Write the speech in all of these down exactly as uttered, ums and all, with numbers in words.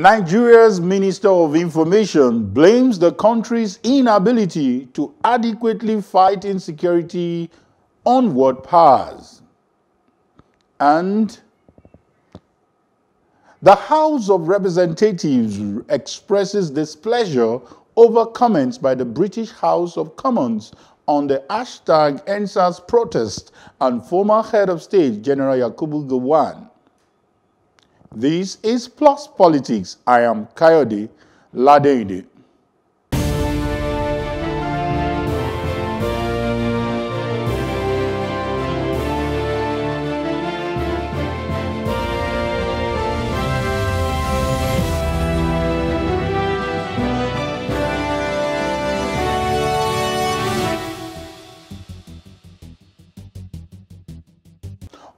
Nigeria's Minister of Information blames the country's inability to adequately fight insecurity on what paths. And the House of Representatives expresses displeasure over comments by the British House of Commons on the hashtag EndSARS protest and former head of state General Yakubu Gowon. This is Plus Politics. I am Kayode Ladende.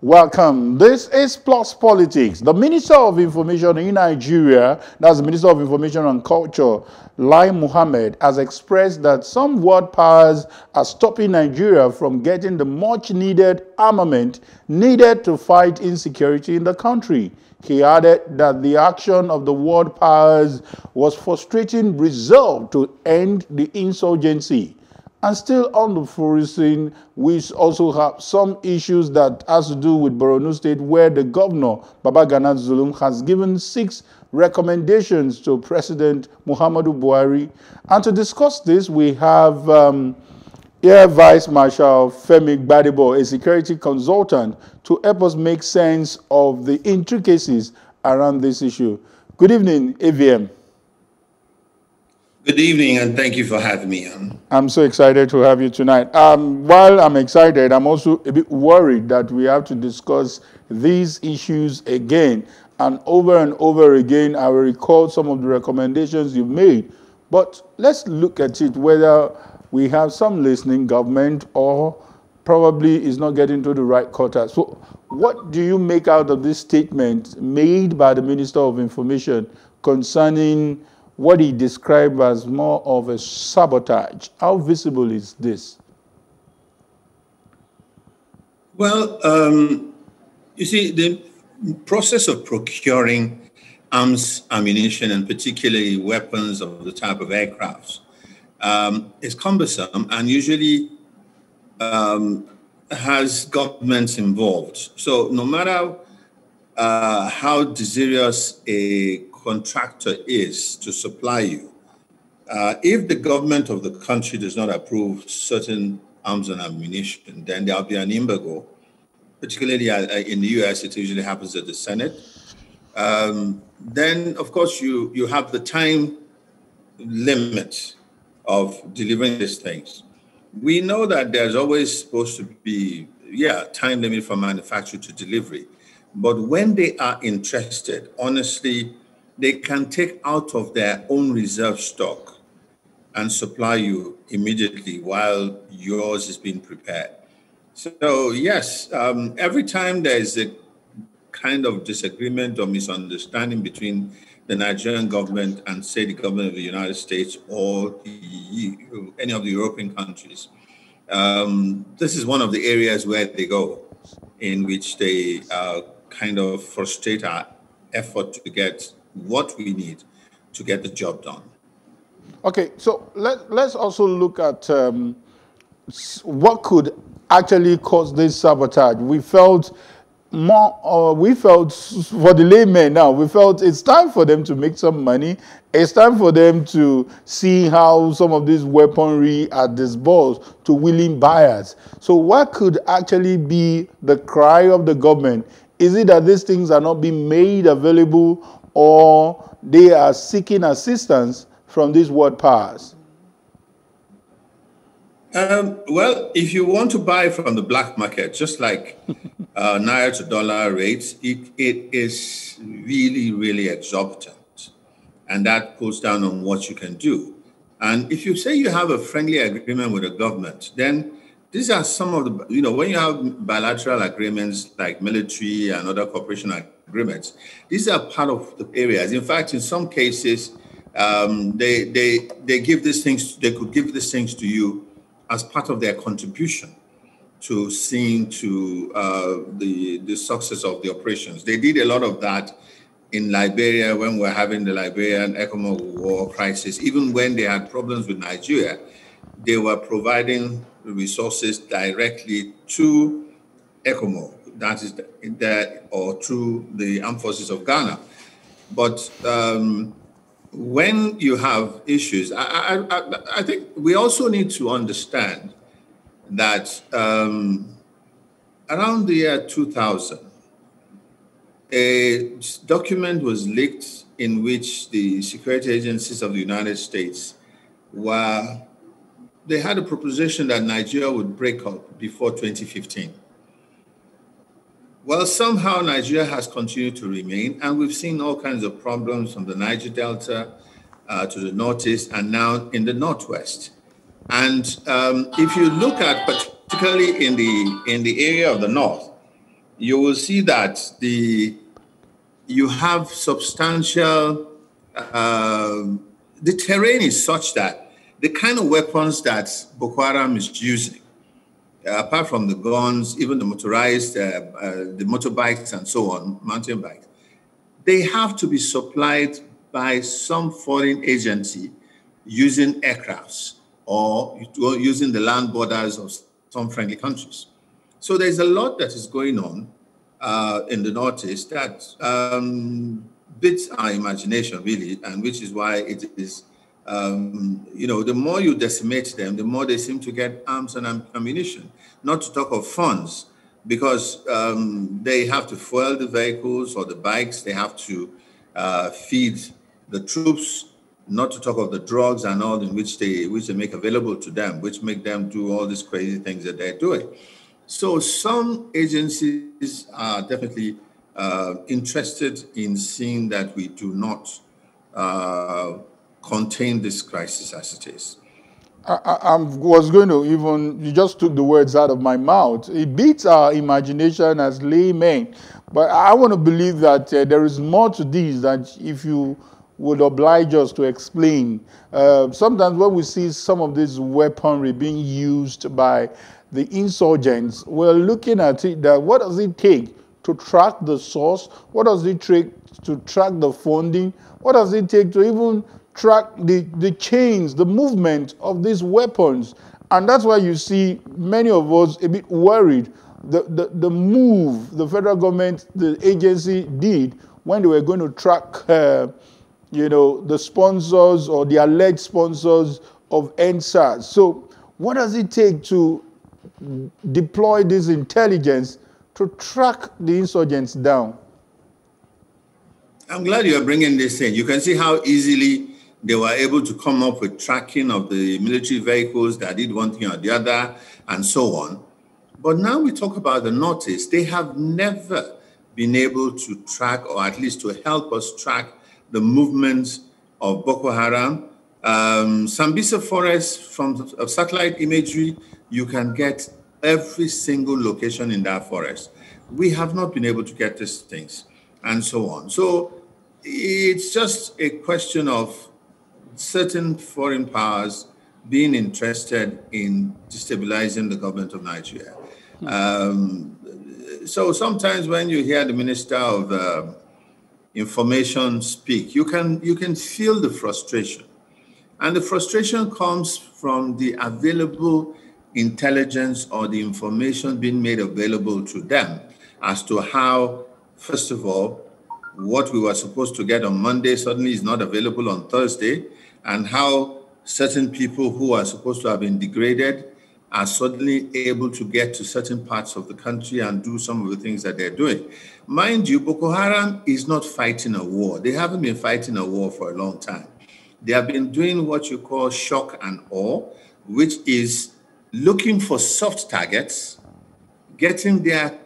Welcome. This is Plus Politics. The Minister of Information in Nigeria, that's the Minister of Information and Culture, Lai Mohammed, has expressed that some world powers are stopping Nigeria from getting the much-needed armament needed to fight insecurity in the country. He added that the action of the world powers was frustrating resolve to end the insurgency. And still on the focusing, we also have some issues that has to do with Borno State, where the governor, Baba Ghanat Zulum, has given six recommendations to President Muhammad Ubuari. And to discuss this, we have um, Air Vice Marshal Femi Badibo, a security consultant, to help us make sense of the intricacies around this issue. Good evening, A V M. Good evening, and thank you for having me on. I'm so excited to have you tonight. Um, while I'm excited, I'm also a bit worried that we have to discuss these issues again. And over and over again, I will recall some of the recommendations you've made. But let's look at it, whether we have some listening government or probably is not getting to the right quarter. So what do you make out of this statement made by the Minister of Information concerning what he described as more of a sabotage? How visible is this? Well, um, you see, the process of procuring arms, ammunition, and particularly weapons of the type of aircrafts um, is cumbersome and usually um, has governments involved. So no matter uh, how desirous a contractor is to supply you, Uh, if the government of the country does not approve certain arms and ammunition, then there'll be an embargo. Particularly in the U S, it usually happens at the Senate. Um, then, of course, you, you have the time limit of delivering these things. We know that there's always supposed to be, yeah, time limit from manufacture to delivery. But when they are interested, honestly, they can take out of their own reserve stock and supply you immediately while yours is being prepared. So yes, um, every time there is a kind of disagreement or misunderstanding between the Nigerian government and say the government of the United States or the, any of the European countries, um, this is one of the areas where they go, in which they uh, kind of frustrate our effort to get what we need to get the job done. Okay, so let, let's also look at um, what could actually cause this sabotage. We felt more, uh, we felt for the laymen now, we felt it's time for them to make some money. It's time for them to see how some of this weaponry are disbursed to willing buyers. So what could actually be the cry of the government? Is it that these things are not being made available, or they are seeking assistance from these world powers? Um, well, if you want to buy from the black market, just like uh, naira to dollar rates, it, it is really, really exorbitant. And that pulls down on what you can do. And if you say you have a friendly agreement with the government, then these are some of the, you know, when you have bilateral agreements like military and other cooperation agreements, these are part of the areas. In fact, in some cases, um, they they they give these things. They could give these things to you as part of their contribution to seeing to uh, the the success of the operations. They did a lot of that in Liberia when we were having the Liberian economic war crisis, even when they had problems with Nigeria, they were providing resources directly to ECOMOG, that is, that, or through the armed forces of Ghana. But um, when you have issues, I, I, I, I think we also need to understand that um, around the year two thousand, a document was leaked in which the security agencies of the United States were, they had a proposition that Nigeria would break up before twenty fifteen. Well, somehow Nigeria has continued to remain, and we've seen all kinds of problems from the Niger Delta uh, to the Northeast and now in the Northwest. And um, if you look at, particularly in the, in the area of the North, you will see that the you have substantial, uh, the terrain is such that the kind of weapons that Boko Haram is using, uh, apart from the guns, even the motorized, uh, uh, the motorbikes and so on, mountain bikes, they have to be supplied by some foreign agency using aircrafts or using the land borders of some friendly countries. So there's a lot that is going on uh, in the Northeast that um, beats our imagination, really, and which is why it is, um, you know, the more you decimate them, the more they seem to get arms and ammunition, not to talk of funds, because um, they have to fuel the vehicles or the bikes, they have to uh, feed the troops, not to talk of the drugs and all in which they, which they make available to them, which make them do all these crazy things that they're doing. So some agencies are definitely uh, interested in seeing that we do not uh, contain this crisis as it is. I, I was going to even, you just took the words out of my mouth. It beats our imagination as laymen. But I want to believe that uh, there is more to this than if you would oblige us to explain. Uh, sometimes when we see some of this weaponry being used by the insurgents, we're looking at it that what does it take to track the source? What does it take to track the funding? What does it take to even track the, the chains, the movement of these weapons? And that's why you see many of us a bit worried. The, the, the move the federal government, the agency did when they were going to track uh, you know, the sponsors or the alleged sponsors of EndSARS. So what does it take to deploy this intelligence to track the insurgents down? I'm glad you are bringing this in. You can see how easily they were able to come up with tracking of the military vehicles that did one thing or the other and so on. But now we talk about the Northeast. They have never been able to track, or at least to help us track, the movements of Boko Haram. Um, Sambisa Forest, from satellite imagery, you can get every single location in that forest. We have not been able to get these things and so on. So it's just a question of certain foreign powers being interested in destabilizing the government of Nigeria. Um, so sometimes when you hear the Minister of uh, Information speak, you can, you can feel the frustration. And the frustration comes from the available intelligence or the information being made available to them as to how, first of all, what we were supposed to get on Monday suddenly is not available on Thursday, and how certain people who are supposed to have been degraded are suddenly able to get to certain parts of the country and do some of the things that they're doing. Mind you, Boko Haram is not fighting a war. They haven't been fighting a war for a long time. They have been doing what you call shock and awe, which is looking for soft targets, getting there,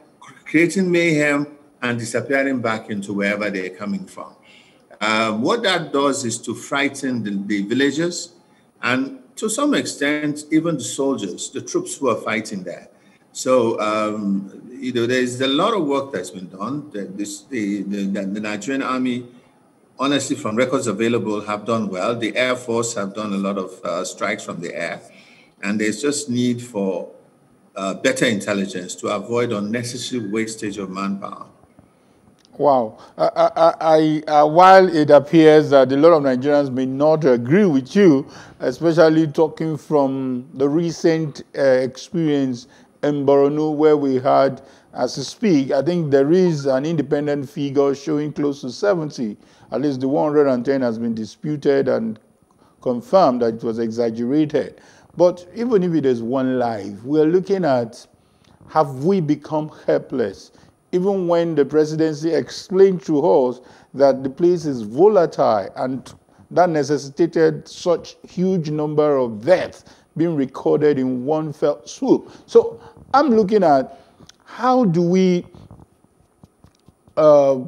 creating mayhem, and disappearing back into wherever they're coming from. Uh, what that does is to frighten the, the villagers and, to some extent, even the soldiers, the troops who are fighting there. So, um, you know, there's a lot of work that's been done. The, this, the, the, the Nigerian army, honestly, from records available, have done well. The Air Force have done a lot of uh, strikes from the air. And there's just need for uh, better intelligence to avoid unnecessary wastage of manpower. Wow. Uh, I, I, uh, while it appears that a lot of Nigerians may not agree with you, especially talking from the recent uh, experience in Borno where we had, as we speak, I think there is an independent figure showing close to seventy. At least the one hundred and ten has been disputed and confirmed that it was exaggerated. But even if it is one life, we're looking at, have we become helpless? Even when the presidency explained to us that the place is volatile and that necessitated such huge number of deaths being recorded in one fell swoop. So I'm looking at how do we uh,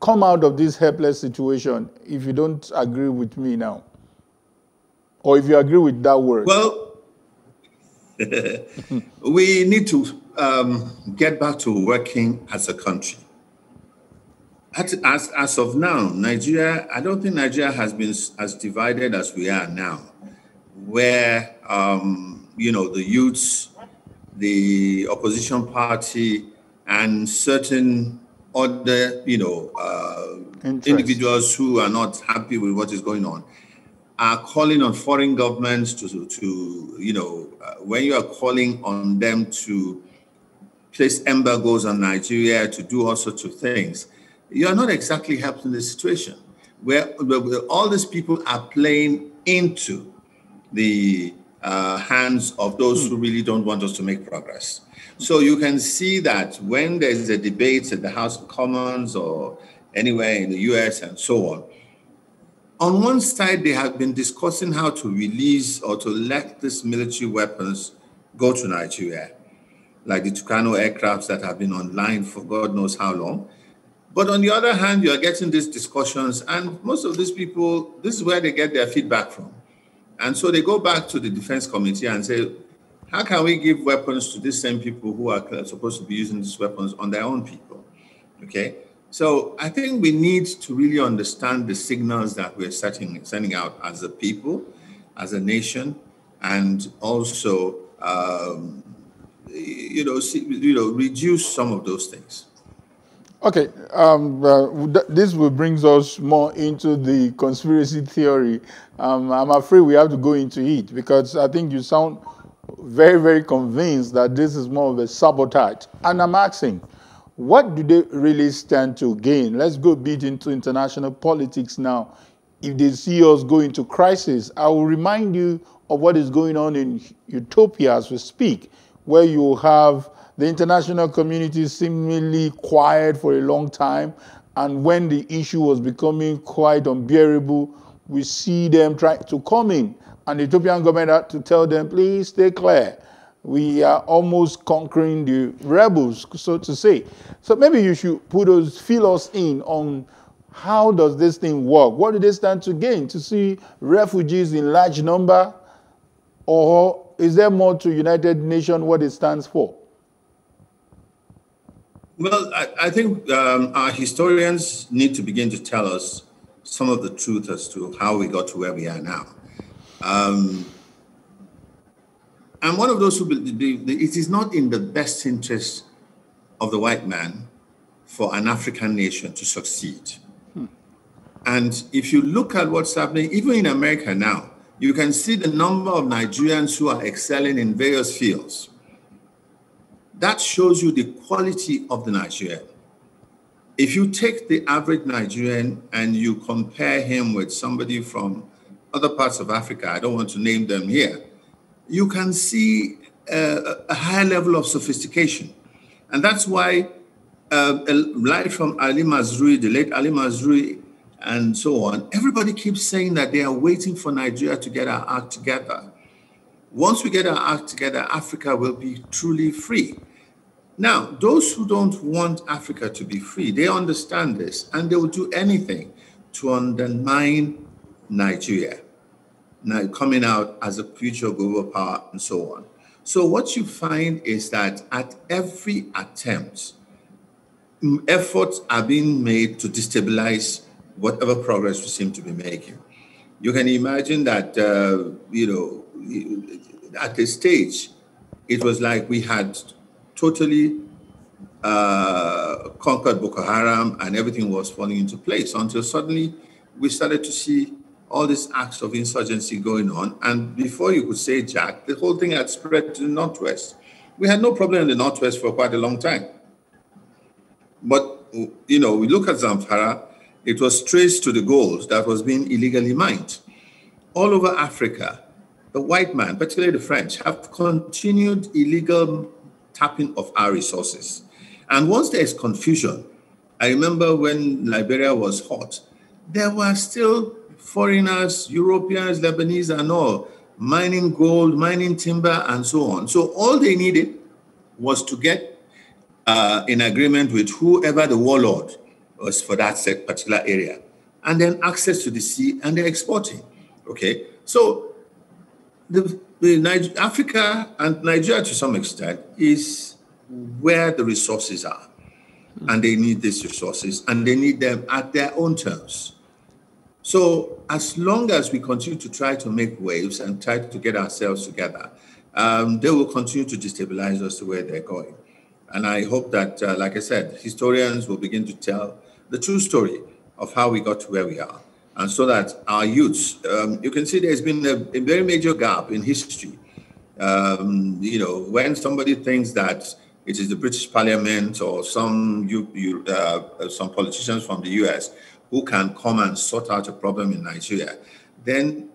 come out of this helpless situation if you don't agree with me now? Or if you agree with that word? Well, we need to Um, get back to working as a country. As, as, as of now, Nigeria, I don't think Nigeria has been as divided as we are now, where, um, you know, the youths, the opposition party, and certain other, you know, uh, individuals who are not happy with what is going on are calling on foreign governments to, to you know, uh, when you are calling on them to place embargoes on Nigeria, to do all sorts of things, you're not exactly helping the situation where, where all these people are playing into the uh, hands of those who really don't want us to make progress. So you can see that when there's a debate at the House of Commons or anywhere in the U S and so on, on one side, they have been discussing how to release or to let these military weapons go to Nigeria, like the Tucano aircrafts that have been online for God knows how long. But on the other hand, you are getting these discussions, and most of these people, this is where they get their feedback from. And so they go back to the Defense Committee and say, how can we give weapons to these same people who are supposed to be using these weapons on their own people? Okay? So I think we need to really understand the signals that we're setting, sending out as a people, as a nation, and also, um, you know, see, you know, reduce some of those things. Okay, um, uh, this will brings us more into the conspiracy theory. Um, I'm afraid we have to go into it because I think you sound very, very convinced that this is more of a sabotage. And I'm asking, what do they really stand to gain? Let's go a bit into international politics now. If they see us go into crisis, I will remind you of what is going on in Ethiopia as we speak, where you have the international community seemingly quiet for a long time. And when the issue was becoming quite unbearable, we see them trying to come in. And the Ethiopian government had to tell them, please stay clear. We are almost conquering the rebels, so to say. So maybe you should put us, fill us in on how does this thing work? What do they stand to gain? To see refugees in large number? Or is there more to United Nations, what it stands for? Well, I, I think um, our historians need to begin to tell us some of the truth as to how we got to where we are now. Um, I'm one of those who believe that it is not in the best interest of the white man for an African nation to succeed. Hmm. And if you look at what's happening, even in America now, you can see the number of Nigerians who are excelling in various fields. That shows you the quality of the Nigerian. If you take the average Nigerian and you compare him with somebody from other parts of Africa, I don't want to name them here, you can see uh, a high level of sophistication. And that's why, uh, right from Ali Mazrui, the late Ali Mazrui, and so on, everybody keeps saying that they are waiting for Nigeria to get our act together. Once we get our act together, Africa will be truly free. Now, those who don't want Africa to be free, they understand this, and they will do anything to undermine Nigeria now coming out as a future global power and so on. So what you find is that at every attempt, efforts are being made to destabilize whatever progress we seem to be making. You can imagine that, uh, you know, at this stage, it was like we had totally uh, conquered Boko Haram, and everything was falling into place until suddenly we started to see all these acts of insurgency going on. And before you could say Jack, the whole thing had spread to the Northwest. We had no problem in the Northwest for quite a long time. But, you know, we look at Zamfara, it was traced to the gold that was being illegally mined. All over Africa, the white man, particularly the French, have continued illegal tapping of our resources. And once there is confusion, I remember when Liberia was hot, there were still foreigners, Europeans, Lebanese and all, mining gold, mining timber, and so on. So all they needed was to get uh, in agreement with whoever the warlord was for that particular area, and then access to the sea, and they're exporting, okay? So the, the Niger Africa and Nigeria, to some extent, is where the resources are, and they need these resources, and they need them at their own terms. So as long as we continue to try to make waves and try to get ourselves together, um, they will continue to destabilize us to where they're going. And I hope that, uh, like I said, historians will begin to tell the true story of how we got to where we are. And so that our youths, um, you can see there's been a, a very major gap in history. Um, you know, when somebody thinks that it is the British Parliament or some, you, you, uh, some politicians from the U S who can come and sort out a problem in Nigeria, then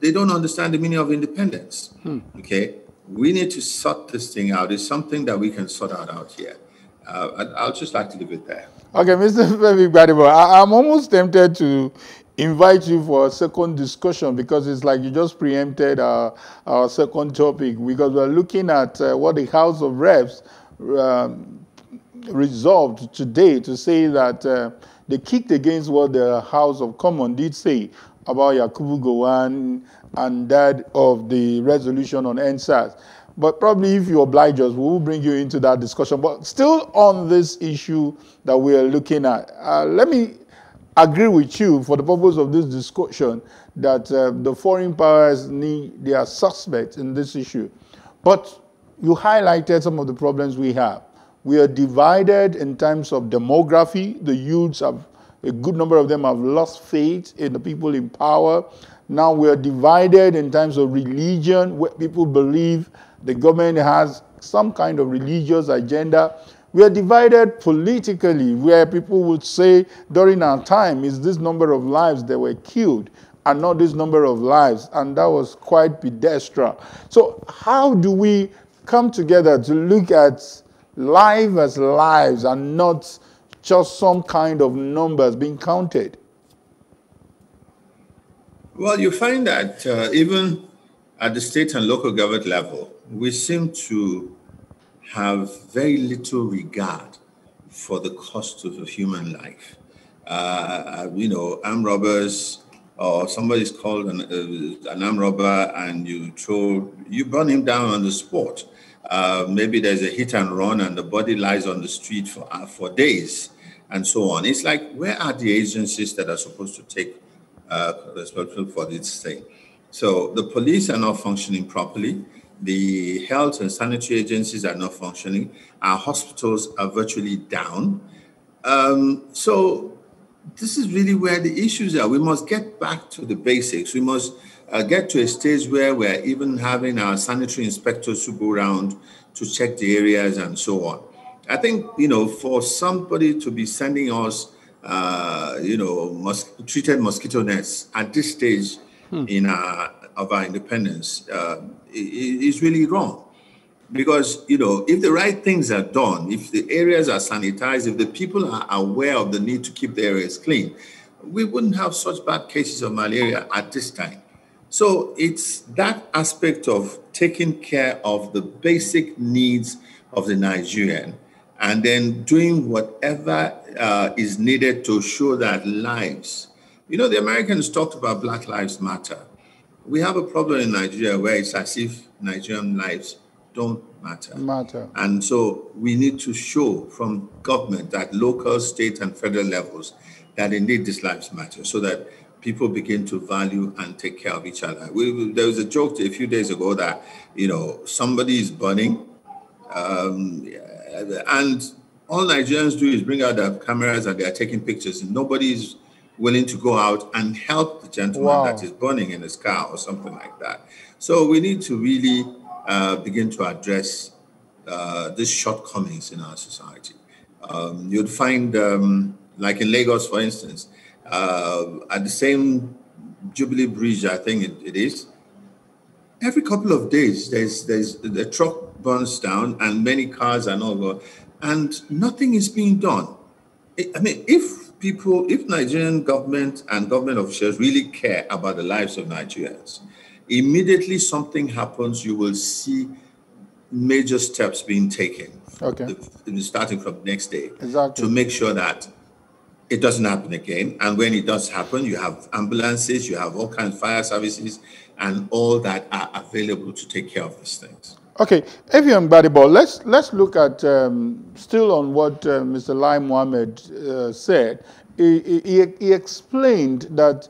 they don't understand the meaning of independence, hmm. okay? We need to sort this thing out. It's something that we can sort out out here. Uh, I'll just like to leave it there. Okay, Mister Femi Badibo, I'm almost tempted to invite you for a second discussion because it's like you just preempted our, our second topic, because we're looking at uh, what the House of Reps um, resolved today to say that uh, they kicked against what the House of Commons did say about Yakubu Gowon and that of the resolution on EndSARS. But probably if you oblige us, we'll bring you into that discussion. But still on this issue that we are looking at, uh, let me agree with you for the purpose of this discussion that uh, the foreign powers need, they are suspects in this issue. But you highlighted some of the problems we have. We are divided in terms of demography. The youths have, a good number of them have lost faith in the people in power. Now we are divided in terms of religion, where people believe the government has some kind of religious agenda. We are divided politically, where people would say during our time is this number of lives that were killed and not this number of lives. And that was quite pedestrian. So how do we come together to look at life as lives and not just some kind of numbers being counted? Well, you find that uh, even at the state and local government level, we seem to have very little regard for the cost of a human life. Uh, you know, armed robbers, or somebody's called an, uh, an armed robber and you throw, you burn him down on the spot. Uh, maybe there's a hit and run and the body lies on the street for, uh, for days and so on. It's like, where are the agencies that are supposed to take uh, responsibility for this thing? So the police are not functioning properly. The health and sanitary agencies are not functioning. Our hospitals are virtually down. Um, so this is really where the issues are. We must get back to the basics. We must Uh, get to a stage where we're even having our sanitary inspectors to go around to check the areas and so on. I think, you know, for somebody to be sending us, uh, you know, mos treated mosquito nets at this stage hmm. in our, of our independence uh, is really wrong. Because, you know, if the right things are done, if the areas are sanitized, if the people are aware of the need to keep the areas clean, we wouldn't have such bad cases of malaria at this time. So it's that aspect of taking care of the basic needs of the Nigerian and then doing whatever uh, is needed to show that lives. You know, the Americans talked about Black Lives Matter. We have a problem in Nigeria where it's as if Nigerian lives don't matter. matter. And so we need to show from government at local, state and federal levels that indeed these lives matter, so that people begin to value and take care of each other. We, there was a joke a few days ago that, you know, somebody is burning um, and all Nigerians do is bring out their cameras and they are taking pictures, and nobody's willing to go out and help the gentleman wow. that is burning in his car or something like that. So we need to really uh, begin to address uh, these shortcomings in our society. Um, you'd find, um, like in Lagos, for instance, uh, at the same Jubilee Bridge, I think it, it is, every couple of days, there's, there's the truck burns down and many cars are not going, and nothing is being done. I mean, if people, if Nigerian government and government officials really care about the lives of Nigerians, immediately something happens, you will see major steps being taken, okay. the, starting from next day, exactly. to make sure that it doesn't happen again. And when it does happen, you have ambulances, you have all kinds of fire services, and all that are available to take care of these things. Okay, Evian Badibo, let's, let's look at, um, still on what uh, Mister Lai Mohammed uh, said. He, he, he explained that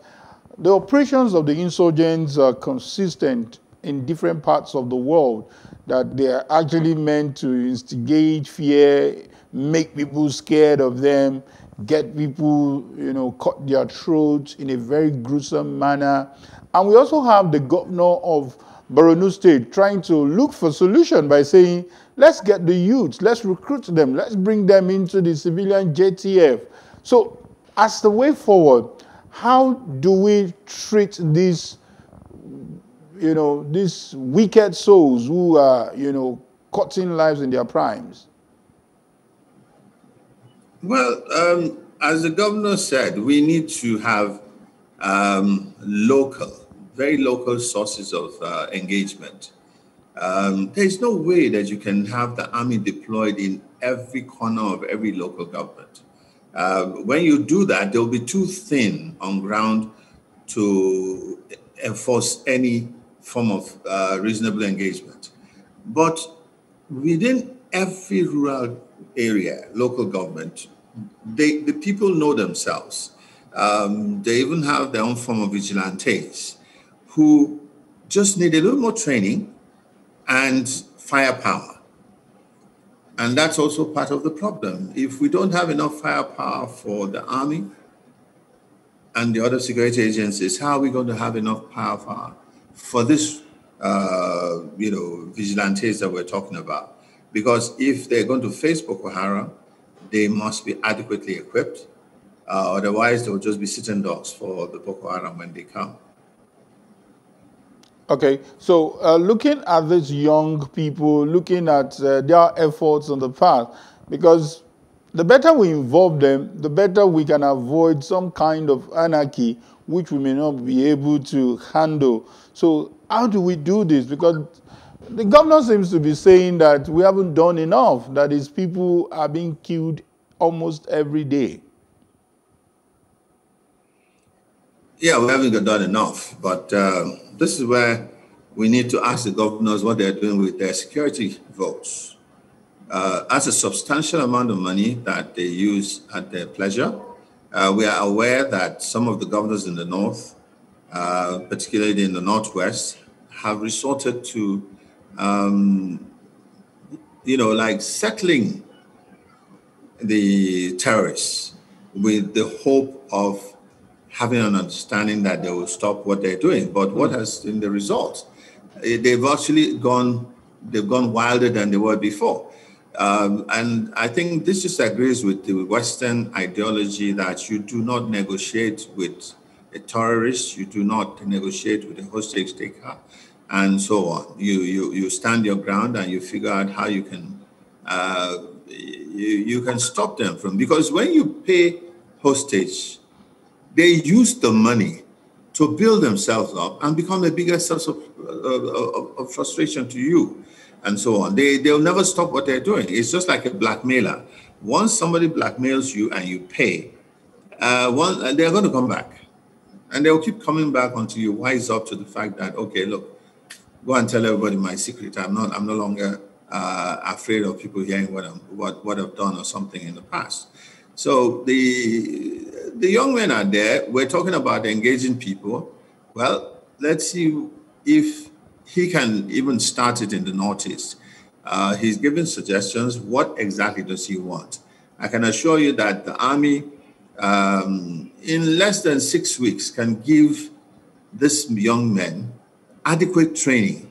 the operations of the insurgents are consistent in different parts of the world, that they are actually meant to instigate fear, make people scared of them, get people, you know, cut their throats in a very gruesome manner. And we also have the governor of Borno State trying to look for solution by saying, let's get the youths, let's recruit them, let's bring them into the civilian J T F. So as the way forward, how do we treat these, you know, these wicked souls who are, you know, cutting lives in their primes? Well, um, as the governor said, we need to have um, local, very local sources of uh, engagement. Um, there's no way that you can have the army deployed in every corner of every local government. Uh, when you do that, they'll be too thin on ground to enforce any form of uh, reasonable engagement. But within every rural area, local government, they, the people know themselves. Um, they even have their own form of vigilantes who just need a little more training and firepower. And that's also part of the problem. If we don't have enough firepower for the army and the other security agencies, how are we going to have enough power for this, uh, you know, vigilantes that we're talking about? Because if they're going to face Boko Haram, they must be adequately equipped. Uh, otherwise, they'll just be sitting dogs for the Boko Haram when they come. Okay, so uh, looking at these young people, looking at uh, their efforts on the path, because the better we involve them, the better we can avoid some kind of anarchy which we may not be able to handle. So how do we do this? Because the governor seems to be saying that we haven't done enough, that his people are being killed almost every day. Yeah, we haven't done enough, but uh, this is where we need to ask the governors what they're doing with their security votes. Uh, as a substantial amount of money that they use at their pleasure, uh, we are aware that some of the governors in the north, uh, particularly in the northwest, have resorted to Um, you know, like settling the terrorists with the hope of having an understanding that they will stop what they're doing. But what has been the result? They've actually gone, they've gone wilder than they were before. Um, and I think this just agrees with the Western ideology that you do not negotiate with a terrorist, you do not negotiate with a hostage taker, and so on. You, you, you stand your ground and you figure out how you can, uh, you, you can stop them from, because when you pay hostage, they use the money to build themselves up and become a bigger source of, uh, of, of frustration to you and so on. They, they'll never stop what they're doing. It's just like a blackmailer. Once somebody blackmails you and you pay, uh, one, they're going to come back. And they'll keep coming back until you wise up to the fact that, okay, look, go and tell everybody my secret. I'm not. I'm no longer uh, afraid of people hearing what I'm, what what I've done or something in the past. So the the young men are there. We're talking about engaging people. Well, let's see if he can even start it in the northeast. Uh, he's giving suggestions. What exactly does he want? I can assure you that the Army, um, in less than six weeks, can give these young men adequate training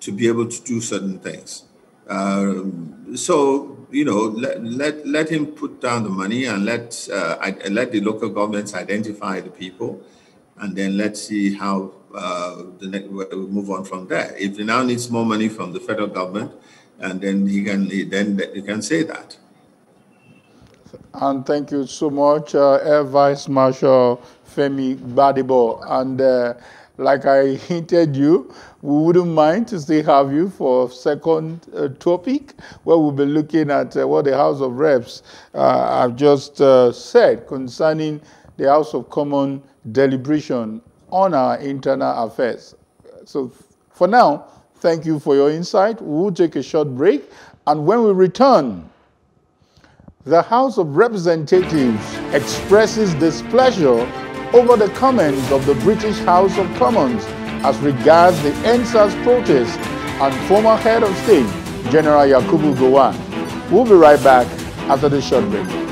to be able to do certain things. Um, so, you know, let, let, let him put down the money and let, uh, I, let the local governments identify the people, and then let's see how uh, the next, we'll move on from there. If he now needs more money from the federal government, and then he can, then he can say that. And thank you so much, uh, Air Vice Marshal Femi Badibo. And uh, like I hinted you, we wouldn't mind to still have you for a second uh, topic, where we'll be looking at uh, what the House of Reps uh, have just uh, said concerning the House of Commons deliberation on our internal affairs. So for now, thank you for your insight. We'll take a short break. And when we return, the House of Representatives expresses displeasure over the comments of the British House of Commons as regards the EndSARS protest and former head of state, General Yakubu Gowon. We'll be right back after this short break.